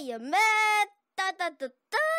I am mad. Da da da da.